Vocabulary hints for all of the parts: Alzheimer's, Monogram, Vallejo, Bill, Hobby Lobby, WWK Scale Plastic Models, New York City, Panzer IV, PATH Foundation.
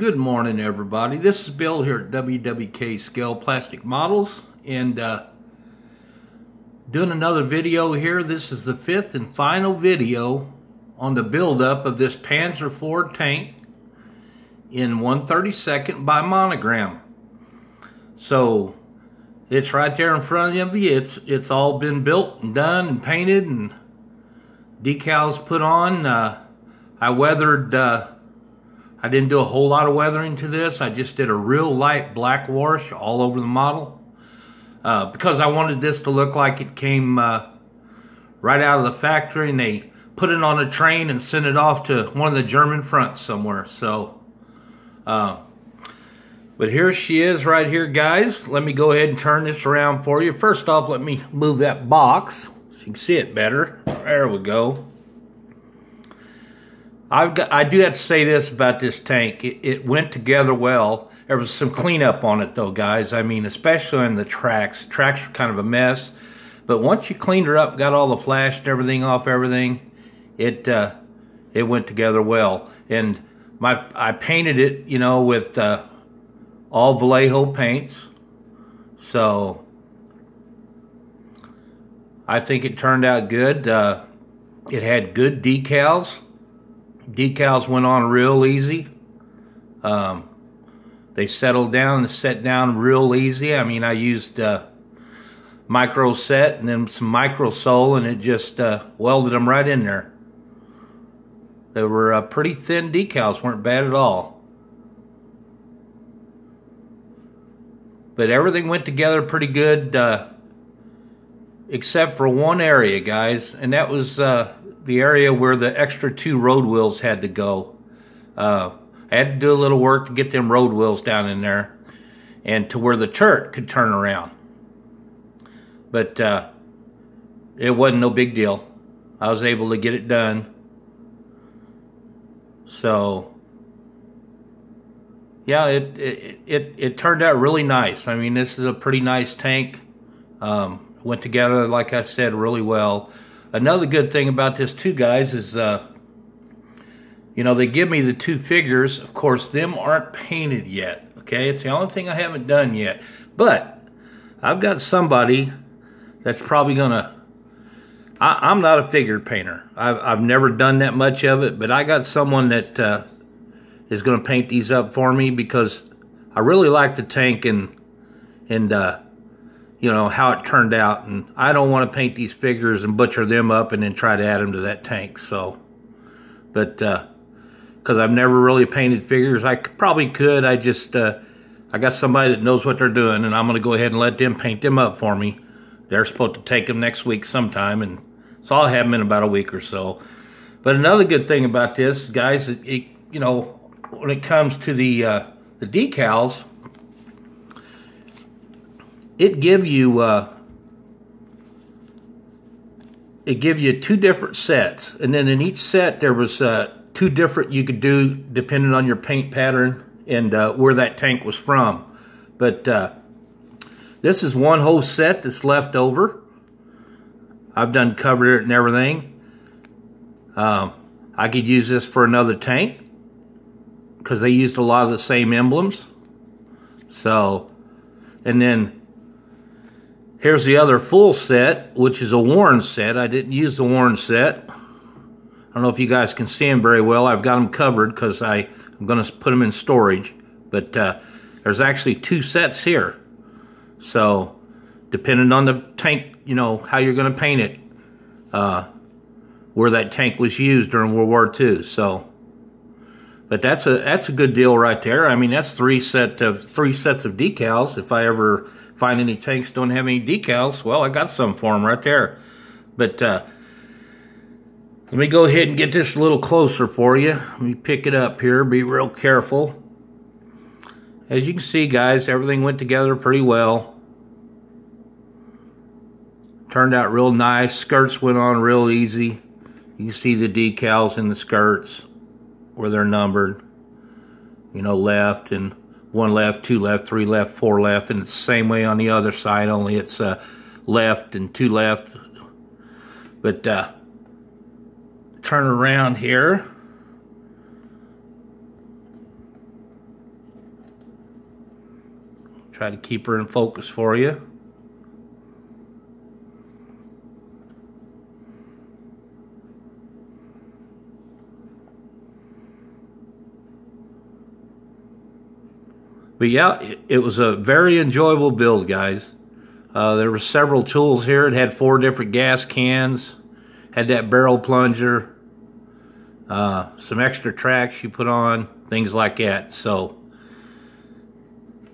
Good morning, everybody. This is Bill here at WWK Scale Plastic Models, and doing another video here. This is the fifth and final video on the buildup of this Panzer IV tank in 1/32 by Monogram. So it's right there in front of you. It's all been built and done and painted and decals put on. I weathered. I didn't do a whole lot of weathering to this. I just did a real light black wash all over the model because I wanted this to look like it came right out of the factory and they put it on a train and sent it off to one of the German fronts somewhere. So, but here she is right here, guys. Let me go ahead and turn this around for you. First off, let me move that box so you can see it better. There we go. I do have to say this about this tank. It went together well. There was some cleanup on it, though, guys. I mean, especially on the tracks. Tracks were kind of a mess. But once you cleaned her up, got all the flash and everything off everything, it went together well. And I painted it, you know, with all Vallejo paints. So I think it turned out good. It had good decals. Decals went on real easy. They settled down and set down real easy. I mean, I used micro set and then some micro sole, and it just welded them right in there. They were pretty thin decals, weren't bad at all. But everything went together pretty good, except for one area, guys, and that was the area where the extra two road wheels had to go. I had to do a little work to get them road wheels down in there and to where the turret could turn around. But it wasn't no big deal. I was able to get it done. So yeah, it turned out really nice. I mean, this is a pretty nice tank. Went together, like I said, really well. Another good thing about this too, guys, is you know, they give me the two figures. Of course, them aren't painted yet. Okay, it's the only thing I haven't done yet. But I've got somebody that's probably gonna. I'm not a figure painter. I've never done that much of it, but I got someone that is gonna paint these up for me because I really like the tank and you know, how it turned out, and I don't want to paint these figures and butcher them up and then try to add them to that tank. So, but, because I've never really painted figures, I probably could. I just, I got somebody that knows what they're doing, and I'm going to go ahead and let them paint them up for me. They're supposed to take them next week sometime, and so I'll have them in about a week or so. But another good thing about this, guys, you know, when it comes to the decals, it give you two different sets, and then in each set there was two different you could do depending on your paint pattern and where that tank was from. But this is one whole set that's left over. I've done covered it and everything. I could use this for another tank because they used a lot of the same emblems. So, and then here's the other full set, which is a worn set. I didn't use the worn set. I don't know if you guys can see them very well. I've got them covered because I'm going to put them in storage. But there's actually two sets here. So, depending on the tank, you know, how you're going to paint it, where that tank was used during World War II. So, but that's a good deal right there. I mean, that's three sets of decals. If I ever find any tanks don't have any decals, well, I got some for them right there. But let me go ahead and get this a little closer for you. Let me pick it up here. Be real careful. As you can see, guys, everything went together pretty well. Turned out real nice. Skirts went on real easy. You can see the decals in the skirts where they're numbered. You know, left and one left, two left, three left, four left, and it's the same way on the other side, only it's left and two left. But turn around here. Try to keep her in focus for you. But yeah, it was a very enjoyable build, guys. There were several tools here. It had 4 different gas cans. Had that barrel plunger. Some extra tracks you put on. Things like that. So,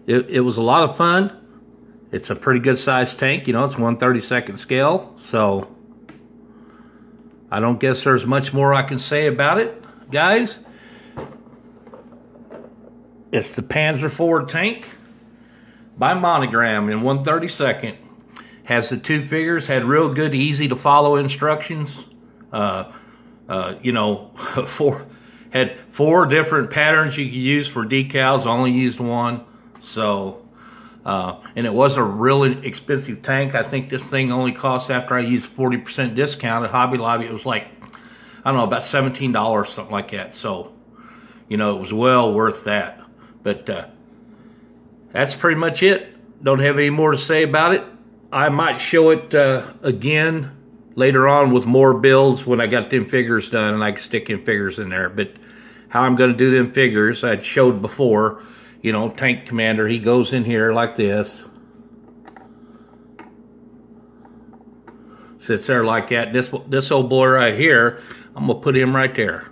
it was a lot of fun. It's a pretty good sized tank. You know, it's 1/32 scale. So, I don't guess there's much more I can say about it, guys. It's the Panzer IV tank by Monogram in 1/32. Has the 2 figures, had real good, easy to follow instructions. You know, had four different patterns you could use for decals, only used one. So, and it was a really expensive tank. I think this thing only cost, after I used 40% discount at Hobby Lobby, it was like, I don't know, about $17, something like that. So, you know, it was well worth that. But that's pretty much it. Don't have any more to say about it. I might show it again later on with more builds when I got them figures done and I can stick in figures in there. But how I'm going to do them figures, I showed before, you know, Tank Commander, he goes in here like this. Sits there like that. This old boy right here, I'm going to put him right there.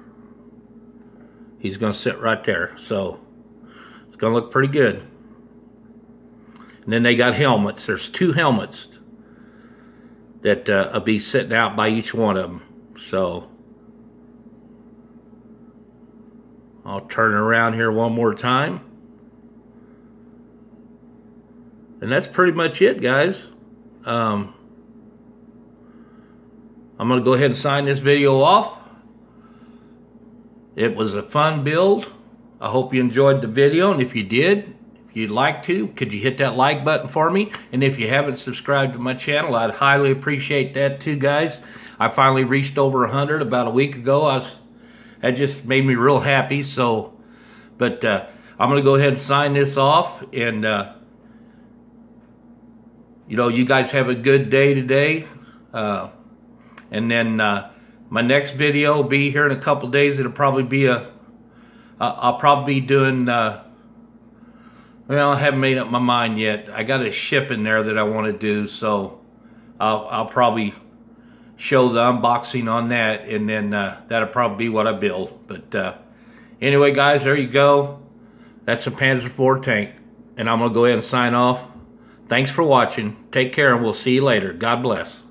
He's going to sit right there. So it's going to look pretty good. And then they got helmets. There's 2 helmets that will be sitting out by each one of them. So I'll turn around here one more time. And that's pretty much it, guys. I'm going to go ahead and sign this video off. It was a fun build. I hope you enjoyed the video, and if you did, if you'd like to, could you hit that like button for me? And if you haven't subscribed to my channel, I'd highly appreciate that too, guys. I finally reached over 100 about a week ago. That just made me real happy. So, but I'm going to go ahead and sign this off. And, you know, you guys have a good day today. And then my next video will be here in a couple days. It'll probably be a... I'll probably be doing, well, I haven't made up my mind yet. I got a ship in there that I want to do, so I'll probably show the unboxing on that, and then that'll probably be what I build. But anyway, guys, there you go. That's a Panzer IV tank, and I'm going to go ahead and sign off. Thanks for watching. Take care, and we'll see you later. God bless.